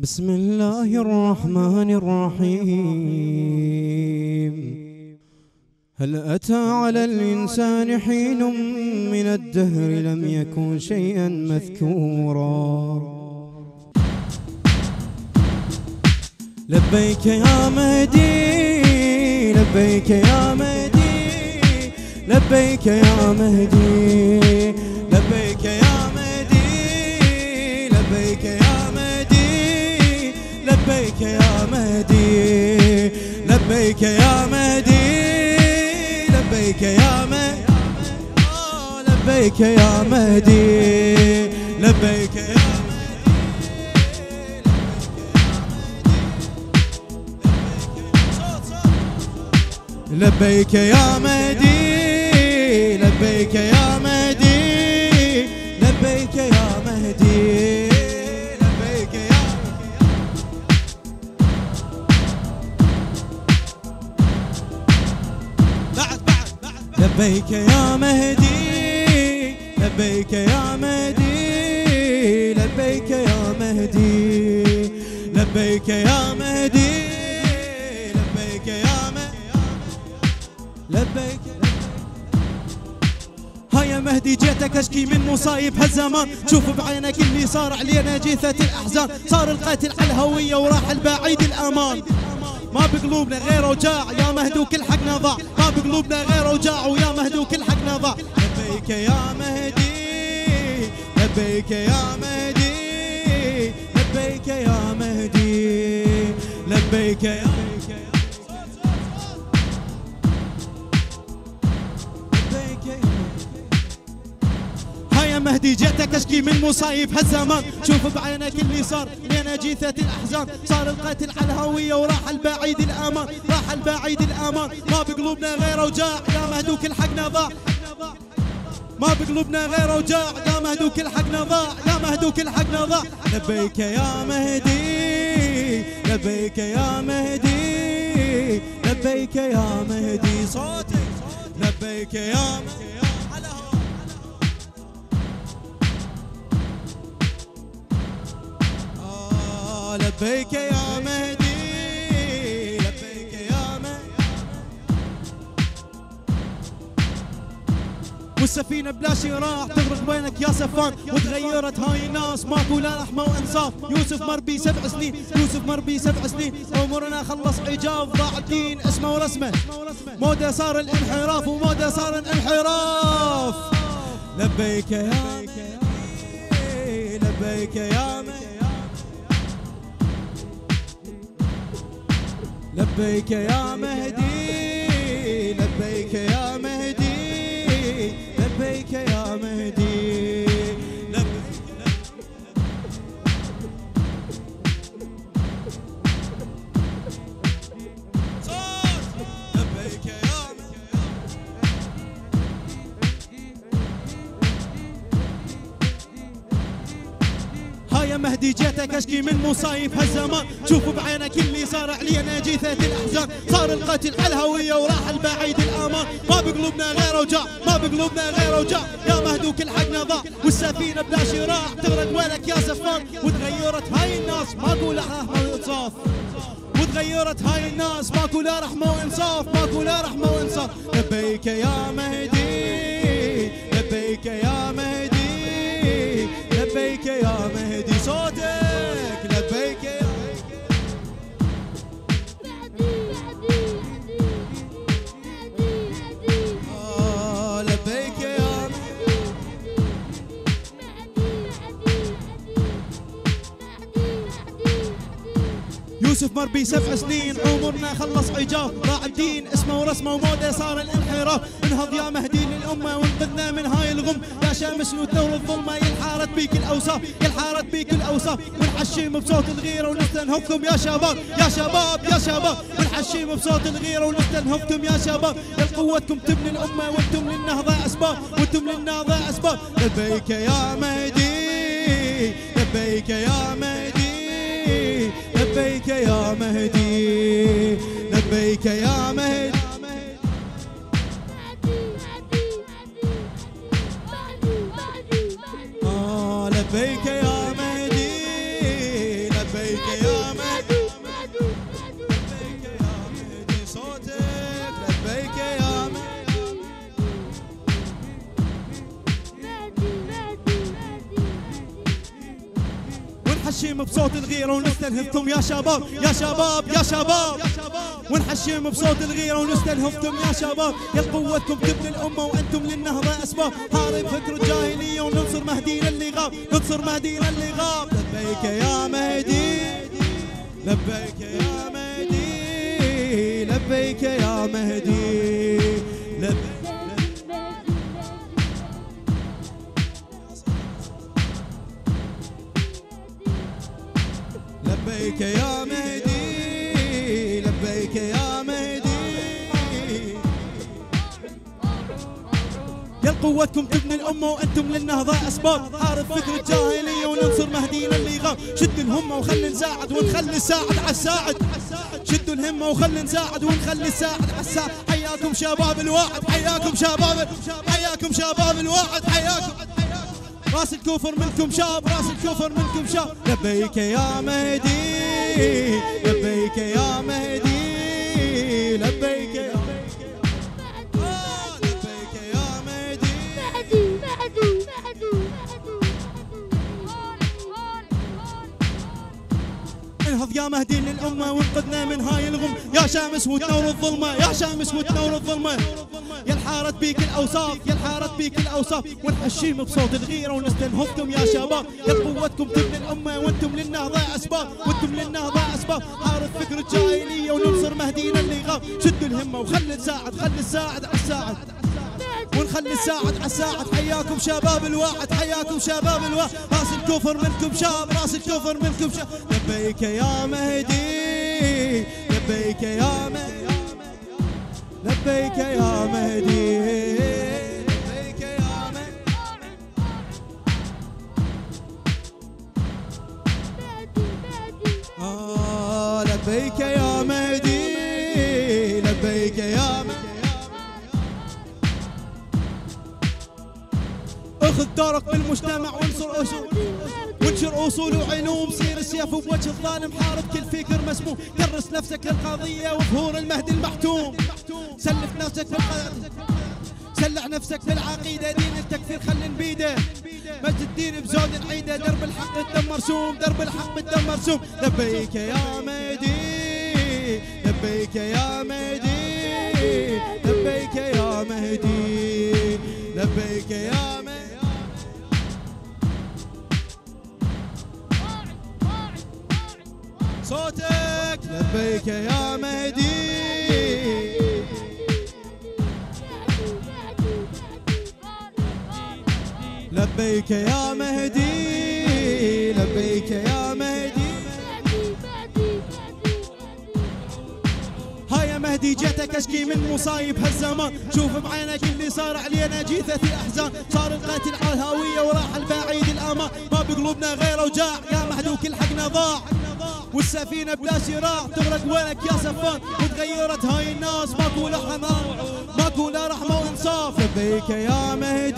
بسم الله الرحمن الرحيم. هل أتى على الإنسان حين من الدهر لم يكن شيئا مذكورا؟ لبيك يا مهدي لبيك يا مهدي لبيك يا مهدي لبيك يا مهدي لبيك يا مهدي لبيك يا مهدي لبيك يا مهدي لبيك يا مهدي لبيك يا مهدي لبيك يا مهدي لبيك يا مهدي لبيك يا مهدي لبيك يا مهدي لبيك يا لبيك يا مهدي لبيك يا مهدي لبيك يا مهدي لبيك يا مهدي لبيك يا مهدي لبيك. هيا مهدي جيتك اشكي من مصايب هالزمان، شوف بعينك اللي صار علينا جيثة الاحزان، صار القاتل على الهوية وراح البعيد الامان، ما بقلوبنا غير وجاع يا مهدي وكل حقنا ضاع، ما بقلوبنا غير وجاع ويا مهدي وكل حقنا ضاع. لبيك يا مهدي لبيك يا مهدي لبيك يا مهدي لبيك يا مهدي لبيك يا مهدي. هيا مهدي جيتك اشكي من مصايب هالزمان، شوف بعينك اللي صار جيثة الأحزان، صار القاتل على الهوية وراح البعيد الأمان، راح البعيد الأمان، ما بقلوبنا غير وجاع يا مهدي كل حقنا ضاع، ما بقلوبنا غير وجاع يا مهدي كل حقنا ضاع، يا مهدي كل حقنا ضاع. لبيك يا مهدي لبيك يا مهدي لبيك يا مهدي صوتي لبيك يا مهدي لبيك يا مهدي لبيك يا مهدي. والسفينة بلا شراع تغرق بينك يا سفان، وتغيرت هاي الناس ماكو لا رحمة وإنصاف، يوسف مربي 7 سنين، يوسف مربي 7 سنين، عمرنا خلص عجاف ضاع الدين اسمه ورسمه، مودة صار الانحراف ومودة صار الانحراف. لبيك يا مهدي لبيك يا مهدي لبيك يا مهدي لبيك يا مهدي لبيك يا مهدي لبيك. لبيك يا هيا مهدي جيتك اشكي من مصايب هالزمان، شوفوا بعينك اللي صار علينا جيثة الاحزان، صار القتل على الهوية وراح البعيد الامان، ما بقلوبنا غير وجاع، ما بقلوبنا غير وجاع، يا مهدي وكل حقنا ضاع، والسفينة بلا شراع تغرق وينك يا سفان، وتغيرت هاي الناس ماكو لا رحمة وانصاف، وتغيرت هاي الناس ماكو لا رحمة وانصاف، ماكو لا رحمة وانصاف. لبيك يا مهدي لبيك يا مهدي لبيك يا مهدي صوتك لبيك يا يوسف مربي 7 سنين، عمرنا خلص عجاف ضاع الدين اسمه ورسمه، وموده صار الانحراف، انهض يا مهدي للامه وانقذنا من هاي الغم، يا شمس وتنور الظلمه ينحارت بيك الاوصاف، ينحارت بيك الاوصاف، ونحشيم بصوت الغيره ونستنهضكم يا شباب، يا شباب يا شباب، ونحشيم بصوت الغيره ونستنهضكم يا شباب، يا قوتكم تبني الامه وانتم للنهضه اسباب، وانتم للنهضه اسباب. لبيك يا مهدي لبيك يا مهدي لبيك يا مهدي لبيك يا مهدي. لبيك يا مهدي لبيك ونحشيم بصوت الغيرة ونستلهفتم يا شباب يا شباب يا شباب، ونحشيم بصوت الغيرة ونستلهفتم يا شباب. يا قوتكم تبني الأمة وأنتم للنهضة أسباب. هارب فكر الجاهلية وننصر مهدينا اللي غاب، ننصر مهدينا اللي غاب. لبيك يا مهدي لبيك يا مهدي لبيك يا مهدي لبيك. لبيك يا مهدي لبيك يا مهدي. يا قوتكم تبني الأمة وأنتم للنهضة أسباب. حارب فكر الجاهلية وننصر مهدينا اللي غاب. شدوا الهمة وخلي نساعد ونخلي نساعد عالساعد. شدوا الهمة وخلي نساعد ونخلي نساعد عالساعد. حياكم شباب الواحد، حياكم شباب، حياكم شباب الواحد، حياكم. راس الكفر منكم شاب، راس الكفر منكم شاب. لبيك يا مهدي لبيك يا مهدي لبيك يا مهدي لبيك يا مهدي. انهض يا مهدي للأمة وانقذنا من هاي الغم. يا شمس وتنور الظلمة، يا شمس وتنور الظلمة. يا الحارت بيك الاوصاف، يا الحارت بيك الاوصاف. ونحشيم بصوت الغيره ونستنهضكم يا شباب. يا قوتكم تبني الامه وانتم للنهضه اسباب، وانتم للنهضه اسباب. حارت فكر الجاهليه وننصر مهدينا اللي غاب. شدوا الهمه وخلي نساعد، خلي نساعد عالساعد، ونخلي نساعد عالساعد. حياكم شباب الواحد، حياكم شباب الواحد. راس الكفر منكم شاب، راس الكفر منكم شاب. لبيك يا مهدي لبيك يا مهدي لبيك يا مهدي لبيك يا مهدي. لبيك يا مهدي لبيك يا مهدي. اخذ دورك بالمجتمع وانصر أشوف وانشر أصول وعلوم. صير السيف بوجه الظالم، حارب كل فكر مسموم. كرس نفسك للقضية وظهور المهدي المحتوم. سلف نفسك سلع نفسك بالعقيدة، دين التكفير خلي نبيده. مجد الدين بزود العيدة، درب الحق بالدم مرسوم، درب الحق بالدم مرسوم. لبيك يا مهدي لبيك يا مهدي لبيك يا مهدي لبيك يا مهدي. صوتك لبيك يا مهدي. لبيك يا مهدي لبيك يا مهدي. هاي يا مهدي جيتك اشكي من مصايب هالزمان. شوف بعينك اللي صار علينا جيثة احزان. صار القاتل على الهوية وراح البعيد الامان. ما بقلوبنا غيره وجاع، يا مهدي كل حقنا ضاع. والسفينة بلا شراع تغرق وينك يا سفان. وتغيرت هاي الناس ماكو لا حنان ماكو لا رحمة وانصاف. لبيك يا مهدي